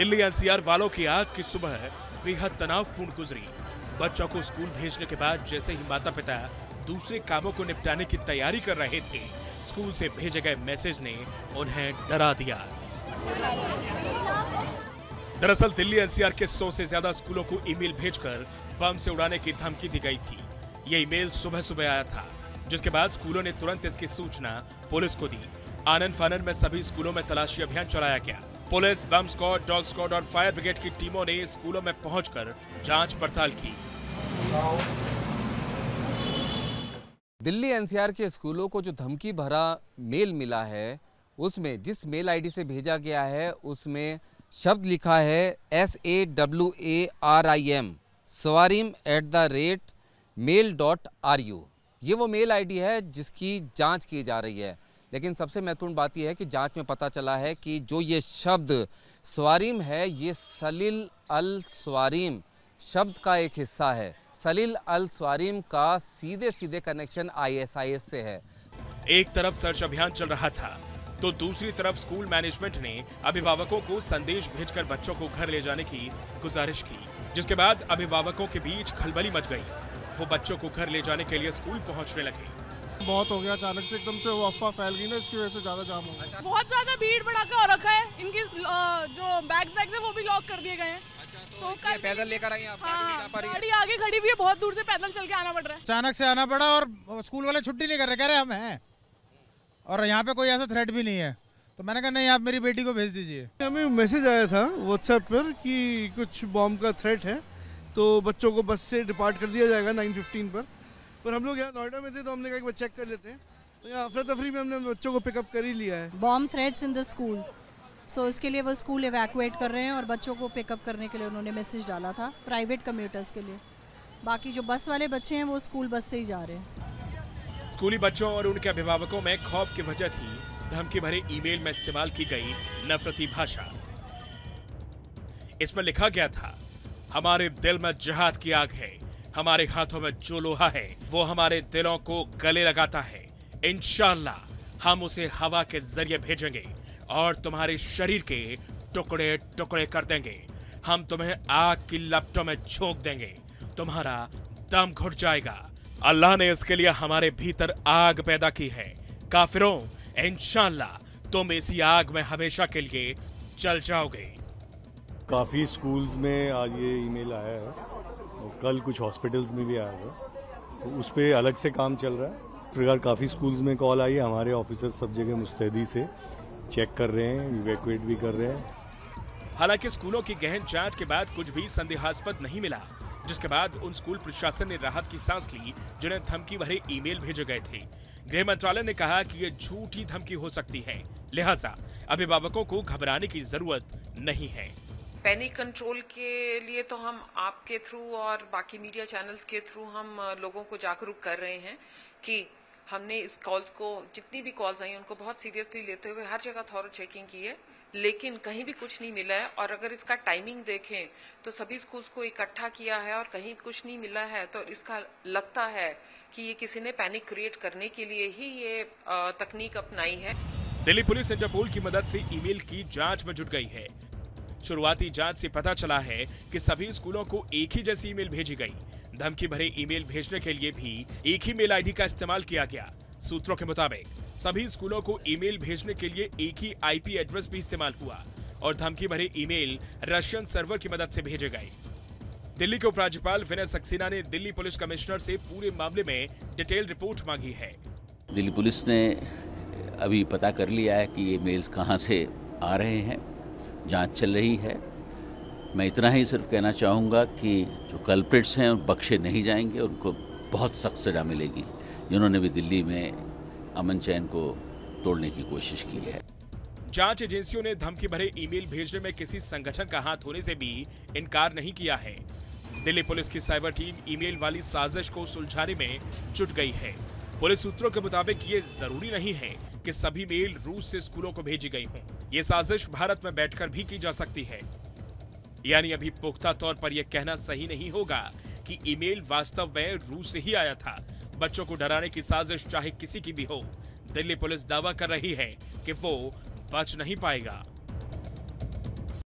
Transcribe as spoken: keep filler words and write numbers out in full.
Delhi NCR वालों की आज की सुबह बेहद तनावपूर्ण गुजरी। बच्चों को स्कूल भेजने के बाद जैसे ही माता पिता दूसरे कामों को निपटाने की तैयारी कर रहे थे, स्कूल से भेजे गए मैसेज ने उन्हें डरा दिया। दरअसल दिल्ली एनसीआर के सौ से ज्यादा स्कूलों को ईमेल भेजकर बम से उड़ाने की धमकी दी गई थी। ये ईमेल सुबह सुबह आया था, जिसके बाद स्कूलों ने तुरंत इसकी सूचना पुलिस को दी। आनन फानन में सभी स्कूलों में तलाशी अभियान चलाया गया। Police, bomb squad, dog squad और फायर ब्रिगेड की टीमों ने स्कूलों में पहुंचकर जांच पड़ताल की। दिल्ली एनसीआर के स्कूलों को जो धमकी भरा मेल मिला है, उसमें जिस मेल आईडी से भेजा गया है उसमें शब्द लिखा है S A W A R I M सवारीम at the rate mail dot R U. ये वो मेल आईडी है जिसकी जांच की जा रही है। लेकिन सबसे महत्वपूर्ण बात यह है कि जांच में पता चला है कि जो ये शब्द सवारीम है, ये सलील अल सवारीम शब्द का एक हिस्सा है। सलील अल सवारीम का सीधे सीधे कनेक्शन आईएसआईएस से है। एक तरफ सर्च अभियान चल रहा था तो दूसरी तरफ स्कूल मैनेजमेंट ने अभिभावकों को संदेश भेजकर बच्चों को घर ले जाने की गुजारिश की, जिसके बाद अभिभावकों के बीच खलबली मच गई। वो बच्चों को घर ले जाने के लिए स्कूल पहुँचने लगे। बहुत हो गया, अचानक से एकदम से वो अफवाह फैल गई ना, इसकी वजह से ज्यादा जाम हो गया। बहुत ज्यादा भीड़ भड़ाका हो रखा है। इनकी जो बैग्स बैग्स है वो भी लॉक कर दिए गए हैं। तो पैदल लेकर आई आप? हाँ, गाड़ी आगे खड़ी भी है, बहुत दूर से पैदल चल के आना पड़ रहा है। अचानक से आना पड़ा और स्कूल वाले छुट्टी नहीं कर रहे, कह रहे हम हैं और यहाँ पे कोई ऐसा थ्रेट भी नहीं है। तो मैंने कहा नहीं, आप मेरी बेटी को भेज दीजिए। हमें मैसेज आया था व्हाट्सएप पर कि कुछ बॉम्ब का थ्रेट है, तो बच्चों को बस से डिपार्ट कर दिया जाएगा नाइन फिफ्टीन पर। पर हम लोग यहाँ नोएडा में थे तो हमने कहा एक बार चेक कर लेते हैं, तो यहाँ अफरा तफरी में हमने बच्चों को पिकअप कर ही लिया है। Bomb threats in the school, so इसके लिए वो स्कूल इवैक्यूएट कर रहे हैं और बच्चों को पिकअप करने के लिए उन्होंने मैसेज डाला था प्राइवेट कम्यूटर्स के लिए। बाकी जो बस वाले बच्चे हैं वो स्कूल बस से ही जा रहे हैं। स्कूली बच्चों और उनके अभिभावकों में खौफ की वजह थी धमकी भरे ईमेल में इस्तेमाल की गई नफरती भाषा। इसमें लिखा गया था, हमारे दिल में जिहाद की आग है, हमारे हाथों में जो लोहा है वो हमारे दिलों को गले लगाता है, इंशाल्लाह हम उसे हवा के जरिए भेजेंगे और तुम्हारे शरीर के टुकड़े टुकड़े कर देंगे, हम तुम्हें आग की लपटों में झोंक देंगे, तुम्हारा दम घुट जाएगा। अल्लाह ने इसके लिए हमारे भीतर आग पैदा की है, काफिरों इंशाल्लाह तुम इसी आग में हमेशा के लिए जल जाओगे। काफी स्कूल्स में आज ये ईमेल आया है, कल कुछ हॉस्पिटल्स में भी आया है, तो उस पर अलग से काम चल रहा है। इस प्रकार काफ़ी स्कूल्स में कॉल आई है, हमारे ऑफिसर सब जगह मुस्तैदी से चेक कर रहे हैं, इवैक्यूएट भी कर रहे हैं। हालांकि स्कूलों की गहन जांच के बाद कुछ भी संदेहास्पद नहीं मिला, जिसके बाद उन स्कूल प्रशासन ने राहत की सांस ली जिन्हें धमकी भरे ईमेल भेजे गए थे। गृह मंत्रालय ने कहा कि ये झूठी धमकी हो सकती है, लिहाजा अभिभावकों को घबराने की जरूरत नहीं है। पैनिक कंट्रोल के लिए तो हम आपके थ्रू और बाकी मीडिया चैनल्स के थ्रू हम लोगों को जागरूक कर रहे हैं कि हमने इस कॉल्स को, जितनी भी कॉल्स आई हैं उनको बहुत सीरियसली लेते हुए हर जगह थॉरो चेकिंग की है, लेकिन कहीं भी कुछ नहीं मिला है। और अगर इसका टाइमिंग देखें तो सभी स्कूल्स को इकट्ठा किया है और कहीं कुछ नहीं मिला है, तो इसका लगता है कि ये किसी ने पैनिक क्रिएट करने के लिए ही ये तकनीक अपनाई है। दिल्ली पुलिस इंटरपोल की मदद से ईमेल की जाँच में जुट गई है। शुरुआती जांच से पता चला है कि सभी स्कूलों को एक ही जैसी ईमेल भेजी गई। धमकी भरे ईमेल भेजने के लिए भी एक ही मेल आईडी का इस्तेमाल किया गया। सूत्रों के मुताबिक सभी स्कूलों को ईमेल भेजने के लिए एक ही आईपी एड्रेस भी इस्तेमाल हुआ और धमकी भरे ईमेल रशियन सर्वर की मदद से भेजे गए। दिल्ली के उपराज्यपाल विनय सक्सेना ने दिल्ली पुलिस कमिश्नर से पूरे मामले में डिटेल रिपोर्ट मांगी है। दिल्ली पुलिस ने अभी पता कर लिया है कि ये मेल्स कहाँ से आ रहे हैं, जांच चल रही है। मैं इतना ही सिर्फ कहना चाहूँगा कि जो कल्प्रिट्स हैं बख्शे नहीं जाएंगे, उनको बहुत सख्त सजा मिलेगी, जिन्होंने भी दिल्ली में अमन चैन को तोड़ने की कोशिश की है। जांच एजेंसियों ने धमकी भरे ईमेल भेजने में किसी संगठन का हाथ होने से भी इनकार नहीं किया है। दिल्ली पुलिस की साइबर टीम ईमेल वाली साजिश को सुलझाने में जुट गई है। पुलिस सूत्रों के मुताबिक ये जरूरी नहीं है कि सभी मेल रूस से स्कूलों को भेजी गई हों। ये साजिश भारत में बैठकर भी की जा सकती है। यानी अभी पुख्ता तौर पर यह कहना सही नहीं होगा कि ईमेल वास्तव में रूस से ही आया था। बच्चों को डराने की साजिश चाहे किसी की भी हो, दिल्ली पुलिस दावा कर रही है कि वो बच नहीं पाएगा।